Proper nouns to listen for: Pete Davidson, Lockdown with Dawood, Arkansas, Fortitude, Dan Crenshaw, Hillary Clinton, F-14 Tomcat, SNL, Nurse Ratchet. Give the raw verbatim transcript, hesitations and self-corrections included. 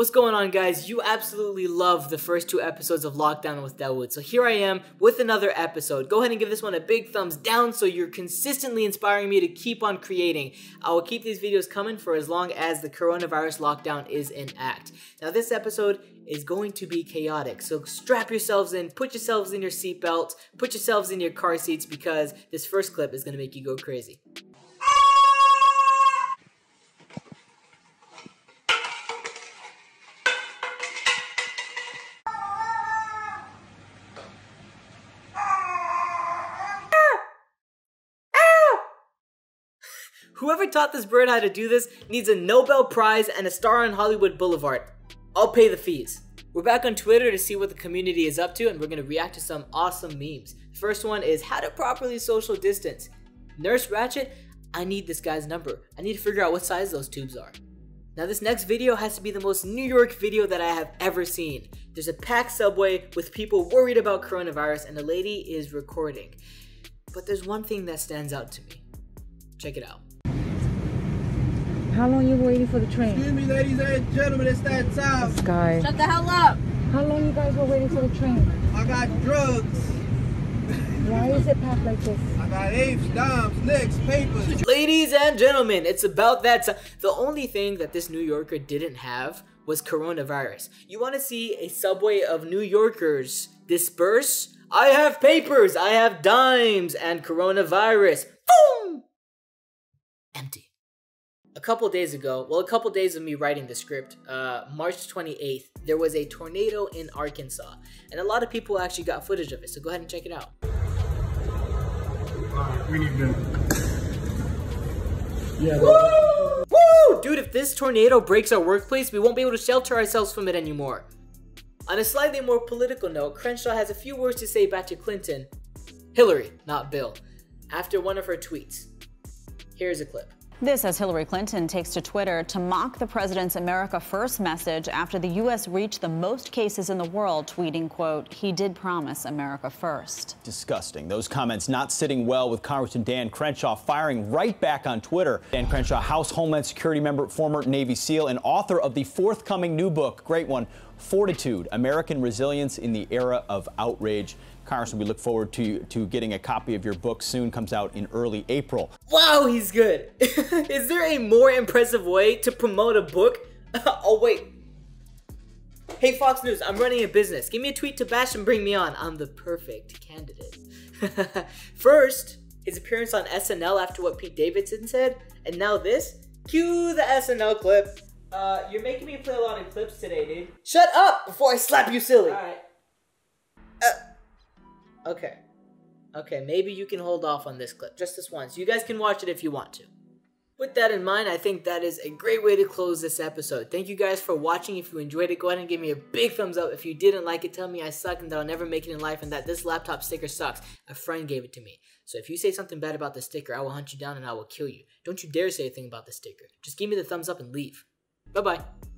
What's going on, guys? You absolutely love the first two episodes of Lockdown with Dawood, so here I am with another episode. Go ahead and give this one a big thumbs down so you're consistently inspiring me to keep on creating. I will keep these videos coming for as long as the coronavirus lockdown is in act. Now, this episode is going to be chaotic, so strap yourselves in, put yourselves in your seatbelts, put yourselves in your car seats, because this first clip is going to make you go crazy. Whoever taught this bird how to do this needs a Nobel Prize and a star on Hollywood Boulevard. I'll pay the fees. We're back on Twitter to see what the community is up to, and we're going to react to some awesome memes. The first one is how to properly social distance. Nurse Ratchet, I need this guy's number. I need to figure out what size those tubes are. Now, this next video has to be the most New York video that I have ever seen. There's a packed subway with people worried about coronavirus, and a lady is recording. But there's one thing that stands out to me. Check it out. How long you waiting for the train? Excuse me, ladies and gentlemen, it's that time. Sky. Shut the hell up. How long you guys were waiting for the train? I got drugs. Why is it packed like this? I got apes, dimes, nicks, papers. Ladies and gentlemen, it's about that time. The only thing that this New Yorker didn't have was coronavirus. You want to see a subway of New Yorkers disperse? I have papers, I have dimes, and coronavirus. Boom! Empty. A couple days ago, well, a couple days of me writing the script, uh, March twenty-eighth, there was a tornado in Arkansas, and a lot of people actually got footage of it, so go ahead and check it out. Alright, we need to... Yeah. Woo! Woo! Dude, if this tornado breaks our workplace, we won't be able to shelter ourselves from it anymore. On a slightly more political note, Crenshaw has a few words to say back to Clinton, Hillary, not Bill, after one of her tweets. Here's a clip. This as Hillary Clinton takes to Twitter to mock the president's America First message after the U S reached the most cases in the world, tweeting, quote, he did promise America First. Disgusting. Those comments not sitting well with Congressman Dan Crenshaw firing right back on Twitter. Dan Crenshaw, House Homeland Security member, former Navy SEAL, and author of the forthcoming new book, great one, Fortitude, American Resilience in the Era of Outrage. Congressman, we look forward to to getting a copy of your book soon. Comes out in early April. Wow, he's good. Is there a more impressive way to promote a book? Oh, wait. Hey, Fox News, I'm running a business. Give me a tweet to bash and bring me on. I'm the perfect candidate. First, his appearance on S N L after what Pete Davidson said, and now this. Cue the S N L clip. Uh, you're making me play a lot of clips today, dude. Shut up before I slap you silly. All right. Uh, Okay, okay, maybe you can hold off on this clip, just this once. You guys can watch it if you want to. With that in mind, I think that is a great way to close this episode. Thank you guys for watching. If you enjoyed it, go ahead and give me a big thumbs up. If you didn't like it, tell me I suck and that I'll never make it in life and that this laptop sticker sucks. A friend gave it to me. So if you say something bad about the sticker, I will hunt you down and I will kill you. Don't you dare say a thing about the sticker. Just give me the thumbs up and leave. Bye-bye.